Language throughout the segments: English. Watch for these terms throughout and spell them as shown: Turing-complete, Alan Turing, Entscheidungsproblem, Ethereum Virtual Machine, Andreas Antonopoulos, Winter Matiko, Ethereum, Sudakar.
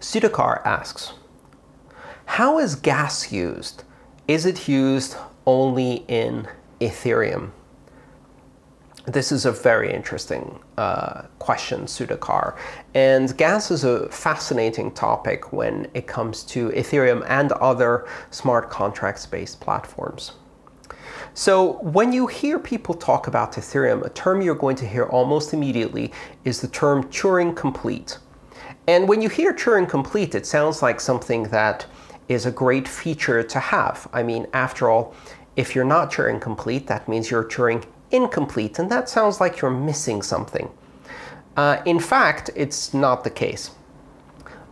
Sudakar asks, how is gas used? Is it used only in Ethereum? This is a very interesting question, Sudakar. And gas is a fascinating topic when it comes to Ethereum and other smart contracts-based platforms. So when you hear people talk about Ethereum, a term you're going to hear almost immediately is the term Turing-complete. And when you hear Turing-complete, it sounds like something that is a great feature to have. I mean, after all, if you're not Turing-complete, that means you're Turing-incomplete, and that sounds like you're missing something. In fact, it's not the case.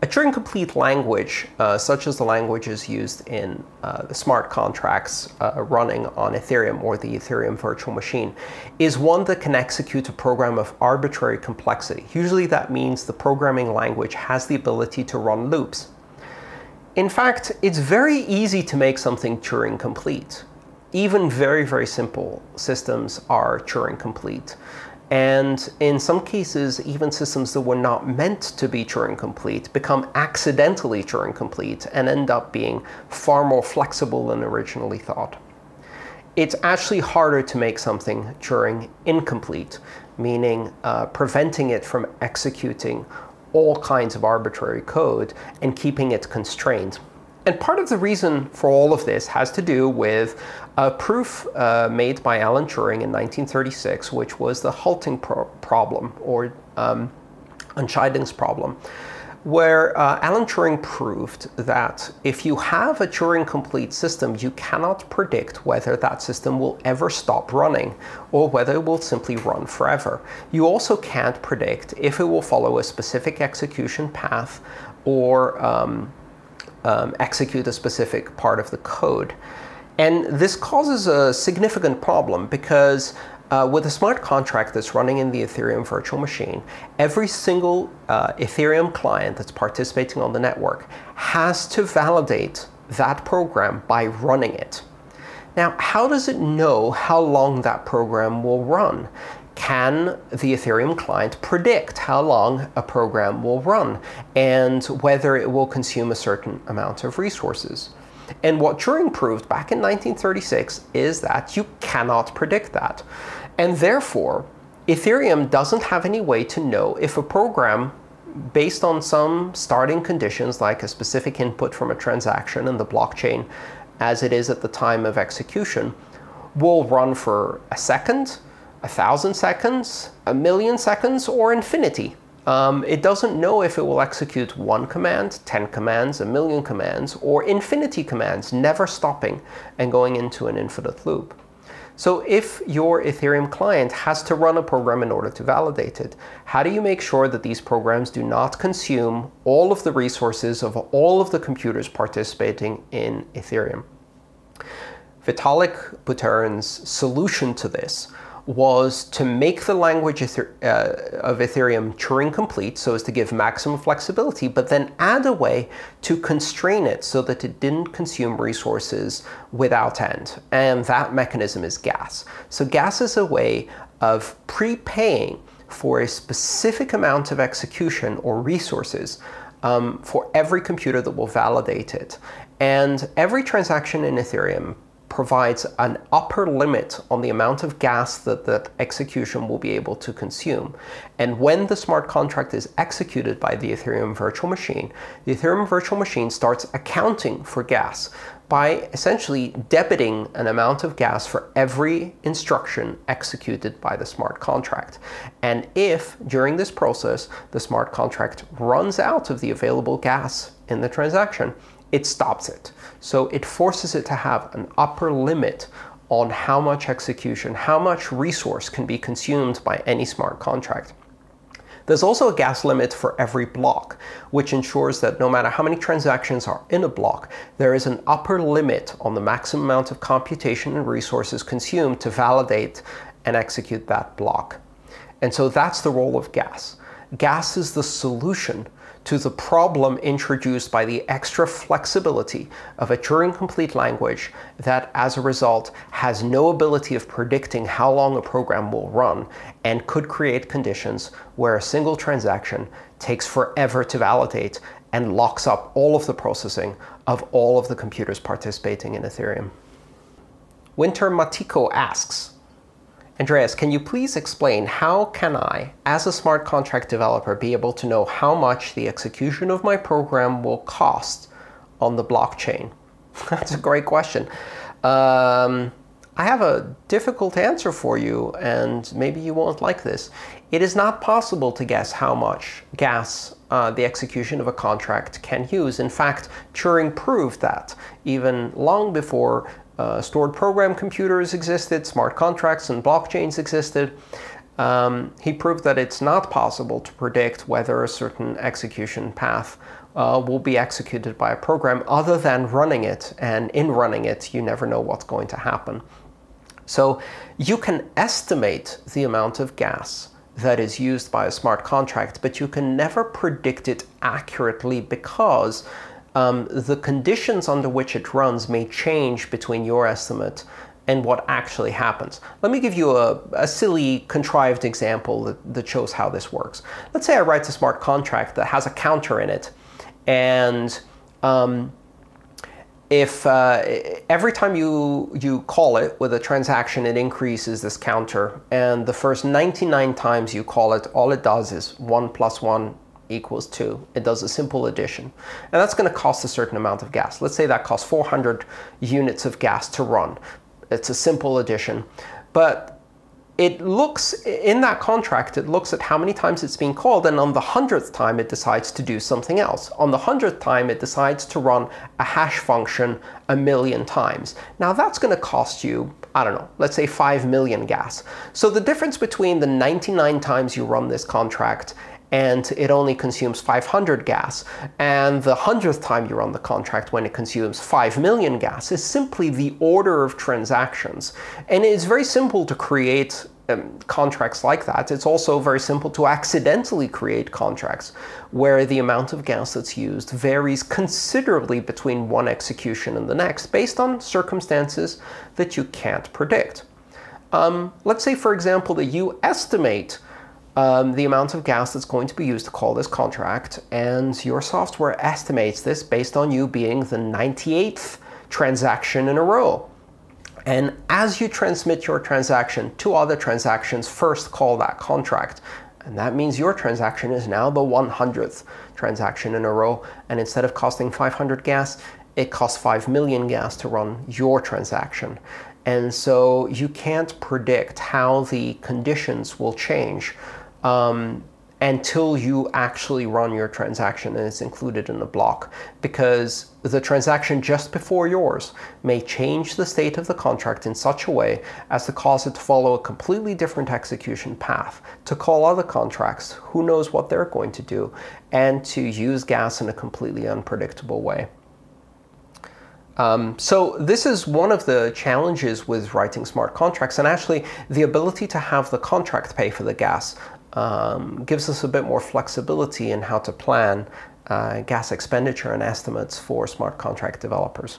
A Turing-complete language, such as the languages used in the smart contracts running on Ethereum or the Ethereum Virtual Machine, is one that can execute a program of arbitrary complexity. Usually that means the programming language has the ability to run loops. In fact, it's very easy to make something Turing-complete. Even very, very simple systems are Turing-complete. And in some cases, even systems that were not meant to be Turing-complete become accidentally Turing-complete and end up being far more flexible than originally thought. It's actually harder to make something Turing-incomplete, meaning preventing it from executing all kinds of arbitrary code and keeping it constrained. And part of the reason for all of this has to do with a proof made by Alan Turing in 1936, which was the halting problem, or Entscheidungsproblem, where Alan Turing proved that if you have a Turing-complete system, you cannot predict whether that system will ever stop running, or whether it will simply run forever. You also can't predict if it will follow a specific execution path, or execute a specific part of the code. And this causes a significant problem because with a smart contract that's running in the Ethereum Virtual Machine, every single Ethereum client that's participating on the network has to validate that program by running it. Now, how does it know how long that program will run? Can the Ethereum client predict how long a program will run and whether it will consume a certain amount of resources? And what Turing proved back in 1936 is that you cannot predict that. And therefore, Ethereum doesn't have any way to know if a program, based on some starting conditions like a specific input from a transaction in the blockchain as it is at the time of execution, will run for a second, 1,000 seconds, 1,000,000 seconds, or infinity. It doesn't know if it will execute one command, 10 commands, 1,000,000 commands, or infinity commands, never stopping and going into an infinite loop. So if your Ethereum client has to run a program in order to validate it, how do you make sure that these programs do not consume all of the resources of all of the computers participating in Ethereum? Vitalik Buterin's solution to this was to make the language of Ethereum Turing-complete, so as to give maximum flexibility, but then add a way to constrain it so that it didn't consume resources without end. And that mechanism is gas. So gas is a way of prepaying for a specific amount of execution or resources for every computer that will validate it. And every transaction in Ethereum provides an upper limit on the amount of gas that the execution will be able to consume. And when the smart contract is executed by the Ethereum Virtual Machine, the Ethereum Virtual Machine starts accounting for gas by essentially debiting an amount of gas for every instruction executed by the smart contract. And if, during this process, the smart contract runs out of the available gas in the transaction, it stops it. So it forces it to have an upper limit on how much execution, how much resource can be consumed by any smart contract. There's also a gas limit for every block, which ensures that no matter how many transactions are in a block, there is an upper limit on the maximum amount of computation and resources consumed to validate and execute that block. And so that's the role of gas. Gas is the solution to the problem introduced by the extra flexibility of a Turing-complete language that, as a result, has no ability of predicting how long a program will run and could create conditions where a single transaction takes forever to validate and locks up all of the processing of all of the computers participating in Ethereum. Winter Matiko asks, Andreas, can you please explain how can I, as a smart contract developer, be able to know how much the execution of my program will cost on the blockchain? That's a great question. I have a difficult answer for you, and maybe you won't like this. It is not possible to guess how much gas the execution of a contract can use. In fact, Turing proved that even long before stored program computers existed, smart contracts and blockchains existed. He proved that it's not possible to predict whether a certain execution path will be executed by a program, other than running it. And in running it, you never know what's going to happen. So you can estimate the amount of gas that is used by a smart contract, but you can never predict it accurately, because the conditions under which it runs may change between your estimate and what actually happens. Let me give you a silly, contrived example that shows how this works. Let's say I write a smart contract that has a counter in it, and if every time you call it with a transaction, it increases this counter, and the first 99 times you call it, all it does is 1 + 1 equals 2. It does a simple addition. And that's going to cost a certain amount of gas. Let's say that costs 400 units of gas to run. It's a simple addition. But it looks, in that contract, it looks at how many times it's been called, and on the 100th time it decides to do something else. On the 100th time it decides to run a hash function 1,000,000 times. Now that's going to cost you, I don't know, let's say 5 million gas. So the difference between the 99 times you run this contract and it only consumes 500 gas, and the 100th time you run the contract when it consumes 5 million gas, is simply the order of transactions. And it's very simple to create contracts like that. It's also very simple to accidentally create contracts where the amount of gas that's used varies considerably between one execution and the next, based on circumstances that you can't predict. Let's say, for example, that you estimate the amount of gas that's going to be used to call this contract, and your software estimates this based on you being the 98th transaction in a row. And as you transmit your transaction, 2 other transactions first call that contract. And that means your transaction is now the 100th transaction in a row, and instead of costing 500 gas, it costs 5 million gas to run your transaction. And so you can't predict how the conditions will change until you actually run your transaction and it's included in the block, because the transaction just before yours may change the state of the contract in such a way as to cause it to follow a completely different execution path, to call other contracts, who knows what they're going to do, and to use gas in a completely unpredictable way. So this is one of the challenges with writing smart contracts, and actually the ability to have the contract pay for the gas gives us a bit more flexibility in how to plan gas expenditure and estimates for smart contract developers.